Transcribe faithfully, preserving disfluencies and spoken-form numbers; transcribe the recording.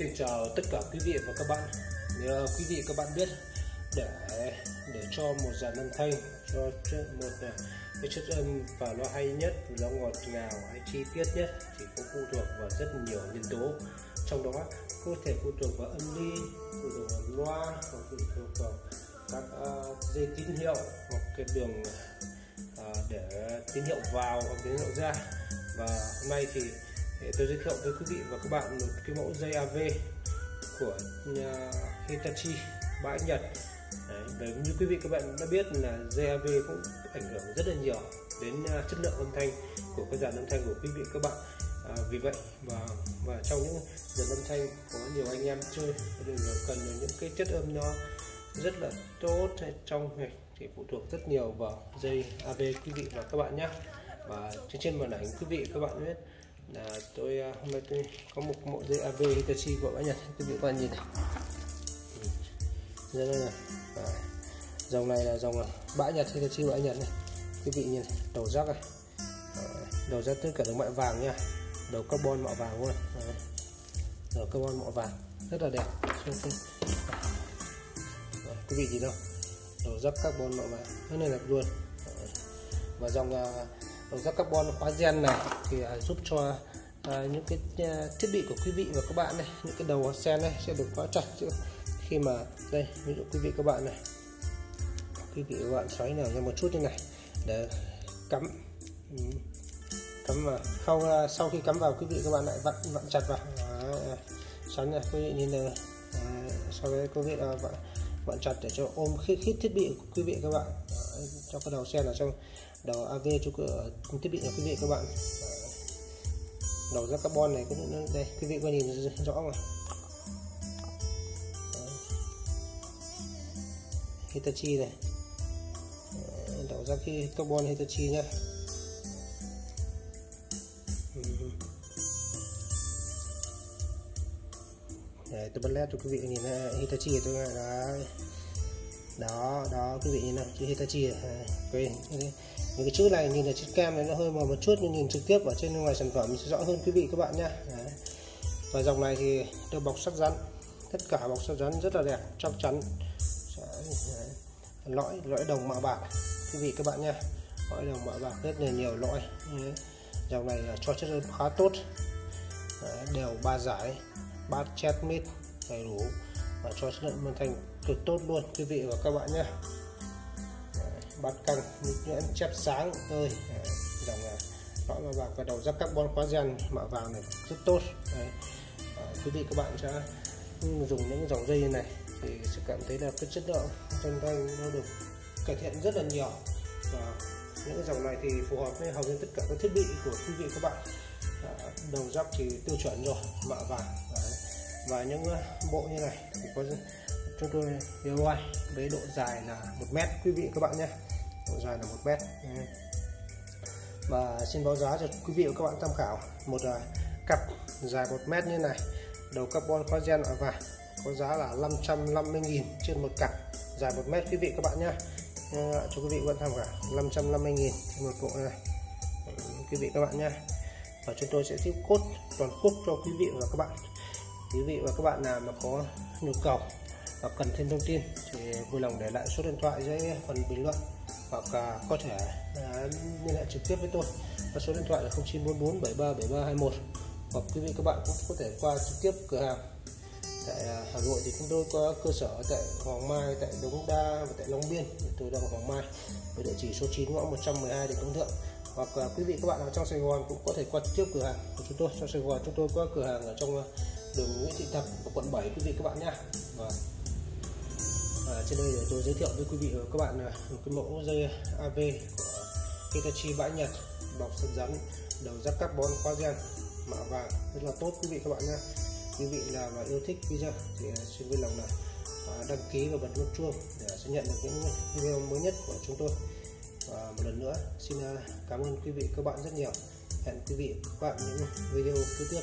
Xin chào tất cả quý vị và các bạn. Nếu quý vị các bạn biết, để để cho một dàn âm thanh, cho một cái chất âm và nó hay nhất, nó ngọt ngào hay chi tiết nhất thì cũng phụ thuộc vào rất nhiều nhân tố. Trong đó có thể phụ thuộc vào âm ly, phụ thuộc vào loa, hoặc phụ thuộc vào các uh, dây tín hiệu, hoặc cái đường uh, để tín hiệu vào hoặc tín hiệu ra. Và hôm nay thì để tôi giới thiệu với quý vị và các bạn một cái mẫu dây a vê của nhà Hitachi bãi Nhật. Đấy, như quý vị các bạn đã biết là dây a vê cũng ảnh hưởng rất là nhiều đến chất lượng âm thanh của cái dàn âm thanh của quý vị các bạn. À, vì vậy và và trong những dàn âm thanh có nhiều anh em chơi cần những cái chất âm nó rất là tốt hay trong này thì phụ thuộc rất nhiều vào dây a vê quý vị và các bạn nhé. Và trên trên màn ảnh quý vị các bạn biết là tôi hôm nay tôi có một mẫu dây a vê Hitachi của bãi Nhật, quý vị các bạn nhìn này. Đây là dòng này là dòng bãi Nhật Hitachi bãi Nhật này, quý vị nhìn này, đầu rác này, đầu rác tất cả đều mạ vàng nha, đầu carbon mạ vàng luôn này, đầu carbon mạ vàng rất là đẹp. Rồi, quý vị nhìn đâu, đầu rác carbon mạ vàng rất là đẹp luôn. Và dòng đầu rác carbon hóa gen này thì giúp cho à, những cái à, thiết bị của quý vị và các bạn này, những cái đầu sen này sẽ được khóa chặt chứ. Khi mà đây ví dụ quý vị các bạn này, quý vị các bạn xoáy nào ra một chút như này để cắm cắm vào sau, sau khi cắm vào quý vị các bạn lại vặn vặn chặt vào xoắn này, quý vị nhìn này, sau đấy quý vị là vặn, vặn chặt để cho ôm khít khít thiết bị của quý vị các bạn cho cái đầu sen ở trong đầu a vê cho thiết bị của quý vị các bạn. Đầu ra carbon này cũng đây, quý vị có nhìn rõ mà. Hitachi này, đầu ra cái carbon Hitachi nhá. Đấy, tôi bật led cho quý vị nhìn này, Hitachi tôi đã đó đó quý vị nhìn này, chữ Hitachi này. Cái, cái, những cái chữ này nhìn là chữ cam này nó hơi mờ một chút nhưng nhìn trực tiếp ở trên ngoài sản phẩm sẽ rõ hơn quý vị các bạn nhé. Và dòng này thì được bọc sắt rắn, tất cả bọc sắt rắn rất là đẹp, chắc chắn. Đấy, lõi lõi đồng mạ bạc quý vị các bạn nhé, lõi đồng mạ bạc rất là nhiều lõi. Đấy, dòng này là cho chất lượng khá tốt. Đấy, đều ba giải ba chét mít đầy đủ và cho chất lượng âm thanh cực tốt luôn quý vị và các bạn nhé. Bát căng, nhuyễn, chép sáng ơi, dòng lõi mạ bạc và đầu rác carbon hóa gen mạ vàng này rất tốt. Đấy, quý vị các bạn sẽ dùng những dòng dây này thì sẽ cảm thấy là cái chất lượng âm thanh nó được cải thiện rất là nhiều. Và những dòng này thì phù hợp với hầu như tất cả các thiết bị của quý vị các bạn. Đầu rác thì tiêu chuẩn rồi, mạ vàng. Đấy, và những bộ như này thì có chúng tôi đê i i với độ dài là một mét quý vị các bạn nhé, độ dài là một mét. Và xin báo giá cho quý vị và các bạn tham khảo một uh, cặp dài một mét như này, đầu carbon hóa gen ở vàng có giá là năm trăm năm mươi nghìn trên một cặp dài một mét quý vị các bạn nhé. Uh, cho quý vị vẫn tham khảo năm trăm năm mươi nghìn trên một bộ này quý vị các bạn nhé. Và chúng tôi sẽ ship code toàn quốc cho quý vị và các bạn. Quý vị và các bạn nào mà có nhu cầu và cần thêm thông tin thì vui lòng để lại số điện thoại dưới phần bình luận, hoặc uh, có thể uh, liên hệ trực tiếp với tôi và số điện thoại là không chín bốn bốn bảy ba bảy ba hai một, hoặc quý vị các bạn cũng có thể qua trực tiếp cửa hàng tại uh, Hà Nội thì chúng tôi có cơ sở tại Hoàng Mai, tại Đống Đa và tại Long Biên. Tôi đang ở Hoàng Mai với địa chỉ số chín ngõ một trăm mười hai Đền Công Thượng, hoặc uh, quý vị các bạn ở trong Sài Gòn cũng có thể qua trực tiếp cửa hàng của chúng tôi. Trong Sài Gòn chúng tôi có cửa hàng ở trong uh, đường Nguyễn Thị Thập, quận bảy quý vị các bạn nhé. Và À, trên đây để tôi giới thiệu với quý vị và các bạn một cái mẫu dây a vê của Hitachi bãi Nhật, bọc sắt rắn, đầu rác carbon hóa gen mạ vàng rất là tốt quý vị các bạn nhé. Quý vị nào mà yêu thích video thì xin vui lòng là đăng ký và bật nút chuông để sẽ nhận được những video mới nhất của chúng tôi. Và một lần nữa xin cảm ơn quý vị các bạn rất nhiều. Hẹn quý vị các bạn những video kế tiếp.